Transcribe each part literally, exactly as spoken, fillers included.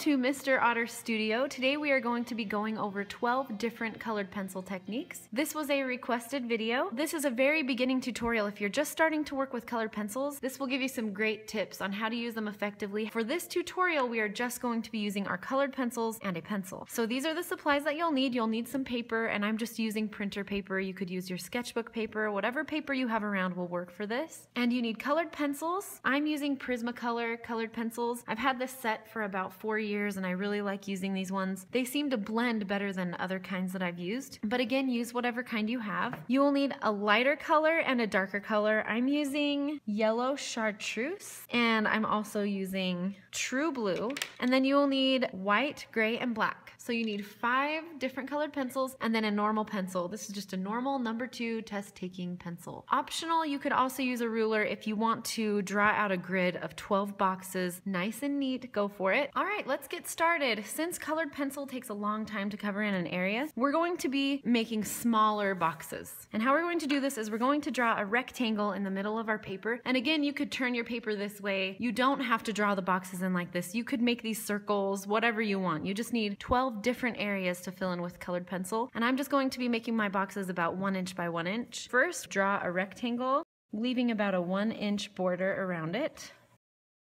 to Mister Otter Studio. Today we are going to be going over twelve different colored pencil techniques. This was a requested video. This is a very beginning tutorial. If you're just starting to work with colored pencils, this will give you some great tips on how to use them effectively. For this tutorial, we are just going to be using our colored pencils and a pencil. So these are the supplies that you'll need. You'll need some paper, and I'm just using printer paper. You could use your sketchbook paper. Whatever paper you have around will work for this. And you need colored pencils. I'm using Prismacolor colored pencils. I've had this set for about four years and I really like using these ones. They seem to blend better than other kinds that I've used, but again, use whatever kind you have. You will need a lighter color and a darker color. I'm using yellow chartreuse and I'm also using true blue, and then you will need white, gray, and black. So you need five different colored pencils and then a normal pencil. This is just a normal number two test taking pencil. Optional, you could also use a ruler if you want to draw out a grid of twelve boxes nice and neat. Go for it. All right, let's get started. Since colored pencil takes a long time to cover in an area, we're going to be making smaller boxes. And how we're going to do this is we're going to draw a rectangle in the middle of our paper. And again, you could turn your paper this way. You don't have to draw the boxes in like this. You could make these circles, whatever you want. You just need twelve different areas to fill in with colored pencil. And I'm just going to be making my boxes about one inch by one inch. First, draw a rectangle, leaving about a one inch border around it.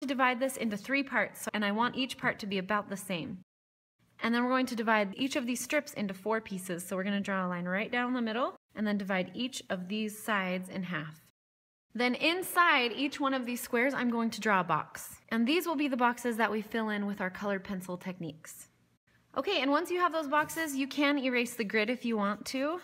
To divide this into three parts, and I want each part to be about the same. And then we're going to divide each of these strips into four pieces. So we're going to draw a line right down the middle and then divide each of these sides in half. Then inside each one of these squares, I'm going to draw a box. And these will be the boxes that we fill in with our colored pencil techniques. Okay, and once you have those boxes, you can erase the grid if you want to.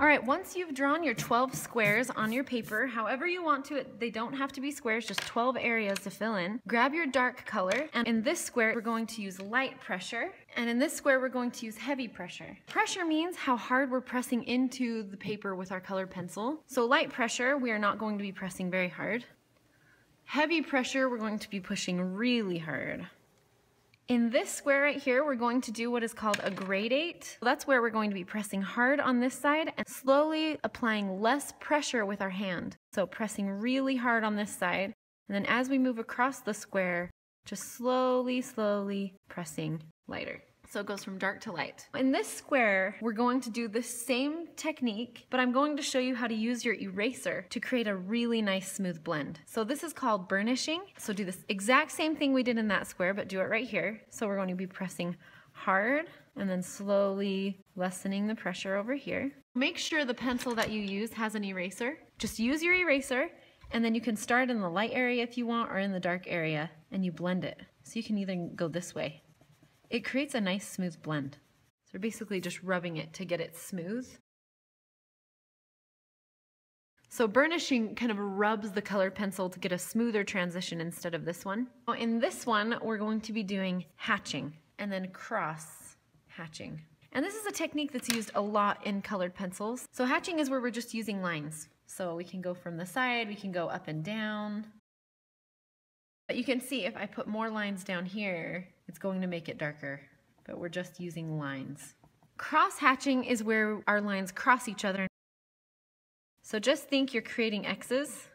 All right, once you've drawn your twelve squares on your paper, however you want to, they don't have to be squares, just twelve areas to fill in. Grab your dark color, and in this square, we're going to use light pressure, and in this square, we're going to use heavy pressure. Pressure means how hard we're pressing into the paper with our colored pencil. So light pressure, we are not going to be pressing very hard. Heavy pressure, we're going to be pushing really hard. In this square right here, we're going to do what is called a gradate. That's where we're going to be pressing hard on this side and slowly applying less pressure with our hand. So pressing really hard on this side, and then as we move across the square, just slowly, slowly pressing lighter. So it goes from dark to light. In this square, we're going to do the same technique, but I'm going to show you how to use your eraser to create a really nice smooth blend. So this is called burnishing. So do this exact same thing we did in that square, but do it right here. So we're going to be pressing hard and then slowly lessening the pressure over here. Make sure the pencil that you use has an eraser. Just use your eraser, and then you can start in the light area if you want, or in the dark area, and you blend it. So you can either go this way. It creates a nice smooth blend. So we're basically just rubbing it to get it smooth. So burnishing kind of rubs the colored pencil to get a smoother transition instead of this one. In this one, we're going to be doing hatching and then cross hatching. And this is a technique that's used a lot in colored pencils. So hatching is where we're just using lines. So we can go from the side, we can go up and down. But you can see if I put more lines down here, it's going to make it darker, but we're just using lines. Cross-hatching is where our lines cross each other. So just think you're creating X's.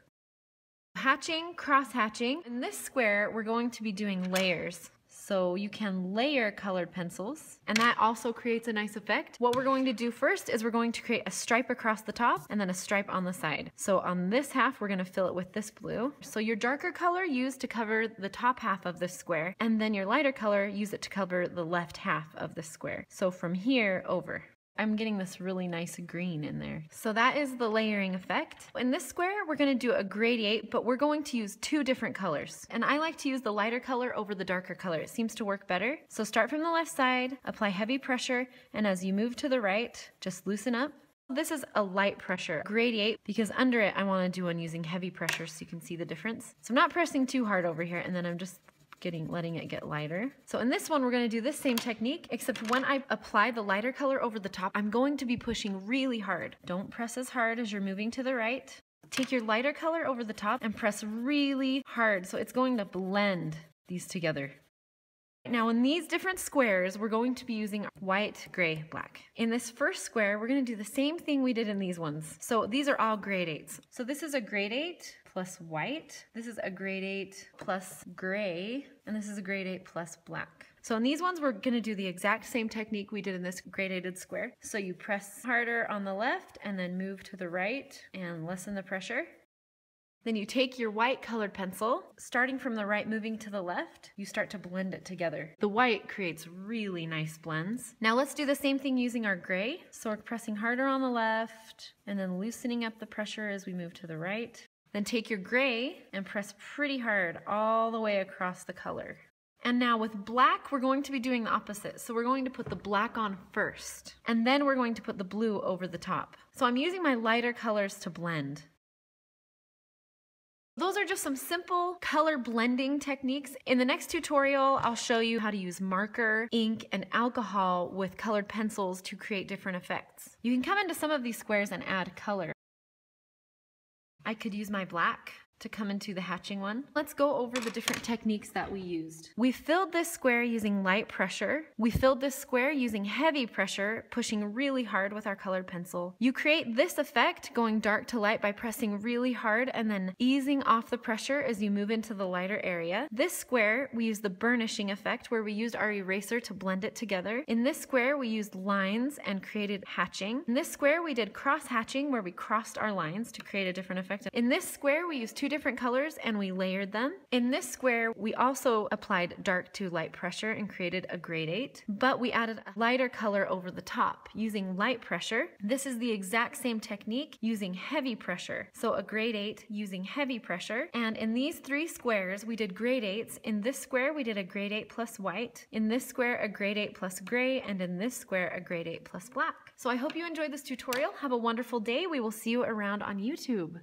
Hatching, cross-hatching. In this square, we're going to be doing layers. So you can layer colored pencils, and that also creates a nice effect. What we're going to do first is we're going to create a stripe across the top and then a stripe on the side. So on this half, we're going to fill it with this blue. So your darker color use to cover the top half of this square, and then your lighter color use it to cover the left half of the square. So from here over. I'm getting this really nice green in there. So that is the layering effect. In this square, we're gonna do a gradate, but we're going to use two different colors. And I like to use the lighter color over the darker color. It seems to work better. So start from the left side, apply heavy pressure, and as you move to the right, just loosen up. This is a light pressure gradate because under it, I wanna do one using heavy pressure so you can see the difference. So I'm not pressing too hard over here, and then I'm just Getting, letting it get lighter. So in this one, we're gonna do this same technique, except when I apply the lighter color over the top, I'm going to be pushing really hard. Don't press as hard as you're moving to the right. Take your lighter color over the top and press really hard. So it's going to blend these together. Now in these different squares, we're going to be using white, gray, black. In this first square, we're gonna do the same thing we did in these ones. So these are all gradates. So this is a gradate plus white. This is a grade eight plus gray, and this is a grade eight plus black. So on these ones, we're gonna do the exact same technique we did in this gradated square. So you press harder on the left and then move to the right and lessen the pressure. Then you take your white colored pencil, starting from the right, moving to the left, you start to blend it together. The white creates really nice blends. Now let's do the same thing using our gray. So we're pressing harder on the left and then loosening up the pressure as we move to the right. Then take your gray and press pretty hard all the way across the color. And now with black, we're going to be doing the opposite. So we're going to put the black on first, and then we're going to put the blue over the top. So I'm using my lighter colors to blend. Those are just some simple color blending techniques. In the next tutorial, I'll show you how to use marker, ink, and alcohol with colored pencils to create different effects. You can come into some of these squares and add color. I could use my black to come into the hatching one. Let's go over the different techniques that we used. We filled this square using light pressure. We filled this square using heavy pressure, pushing really hard with our colored pencil. You create this effect going dark to light by pressing really hard and then easing off the pressure as you move into the lighter area. This square, we used the burnishing effect where we used our eraser to blend it together. In this square, we used lines and created hatching. In this square, we did cross hatching where we crossed our lines to create a different effect. In this square, we used two different colors and we layered them. In this square, we also applied dark to light pressure and created a grade eight, but we added a lighter color over the top using light pressure. This is the exact same technique using heavy pressure. So a grade eight using heavy pressure. And in these three squares, we did grade eights. In this square, we did a grade eight plus white. In this square, a grade eight plus gray. And in this square, a grade eight plus black. So I hope you enjoyed this tutorial. Have a wonderful day. We will see you around on YouTube.